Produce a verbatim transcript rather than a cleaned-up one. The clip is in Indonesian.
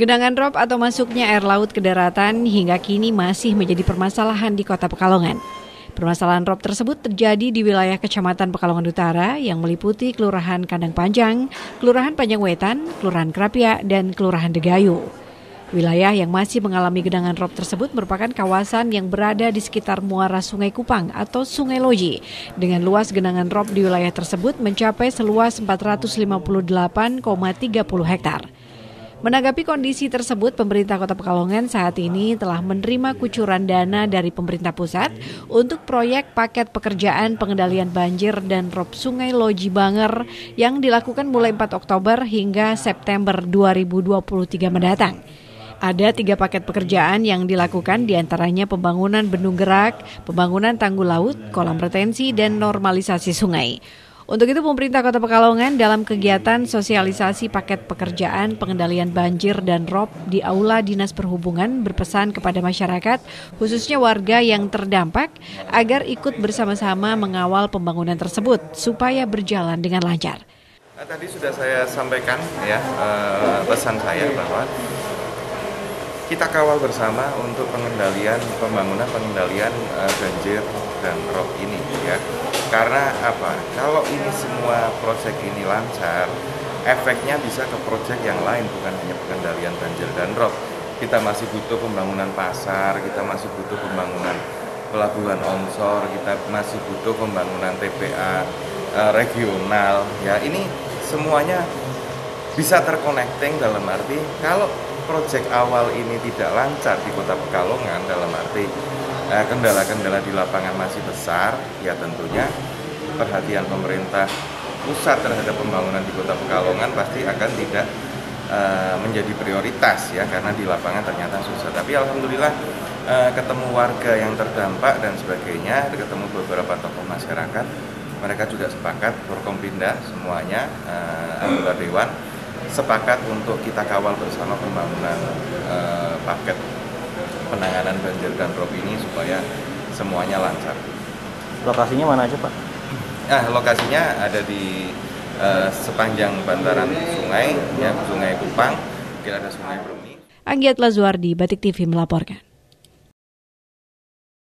Genangan rop atau masuknya air laut ke daratan hingga kini masih menjadi permasalahan di Kota Pekalongan. Permasalahan rop tersebut terjadi di wilayah Kecamatan Pekalongan Utara yang meliputi Kelurahan Kandang Panjang, Kelurahan Panjang Wetan, Kelurahan Kerapia, dan Kelurahan Degayu. Wilayah yang masih mengalami genangan rop tersebut merupakan kawasan yang berada di sekitar muara Sungai Kupang atau Sungai Loji, dengan luas genangan rop di wilayah tersebut mencapai seluas empat ratus lima puluh delapan koma tiga nol hektar. Menanggapi kondisi tersebut, pemerintah Kota Pekalongan saat ini telah menerima kucuran dana dari pemerintah pusat untuk proyek paket pekerjaan pengendalian banjir dan rop Sungai Loji Banger yang dilakukan mulai empat Oktober hingga September dua ribu dua puluh tiga mendatang. Ada tiga paket pekerjaan yang dilakukan, diantaranya pembangunan bendung gerak, pembangunan tanggul laut, kolam retensi, dan normalisasi sungai. Untuk itu pemerintah Kota Pekalongan dalam kegiatan sosialisasi paket pekerjaan pengendalian banjir dan rop di Aula Dinas Perhubungan berpesan kepada masyarakat, khususnya warga yang terdampak, agar ikut bersama-sama mengawal pembangunan tersebut supaya berjalan dengan lancar. Tadi sudah saya sampaikan ya pesan saya bahwa kita kawal bersama untuk pengendalian pembangunan pengendalian banjir dan rop ini ya. Karena apa? Kalau ini semua proyek ini lancar, efeknya bisa ke proyek yang lain, bukan hanya pengendalian banjir dan rop. Kita masih butuh pembangunan pasar, kita masih butuh pembangunan pelabuhan onshore, kita masih butuh pembangunan T P A eh, regional. Ya, ini semuanya bisa terconnecting dalam arti kalau proyek awal ini tidak lancar di Kota Pekalongan, dalam arti kendala-kendala di lapangan masih besar, ya tentunya perhatian pemerintah pusat terhadap pembangunan di Kota Pekalongan pasti akan tidak uh, menjadi prioritas ya, karena di lapangan ternyata susah. Tapi alhamdulillah uh, ketemu warga yang terdampak dan sebagainya, ketemu beberapa tokoh masyarakat, mereka juga sepakat, Forkompinda semuanya, uh, anggota dewan sepakat untuk kita kawal bersama pembangunan uh, paket penanganan banjir dan rop ini supaya semuanya lancar. Lokasinya mana aja, Pak? Nah, lokasinya ada di uh, sepanjang bantaran sungai, ya, Sungai Kupang, kira ada Sungai Bromi. Anggiat Lazuardi, Batik T V melaporkan.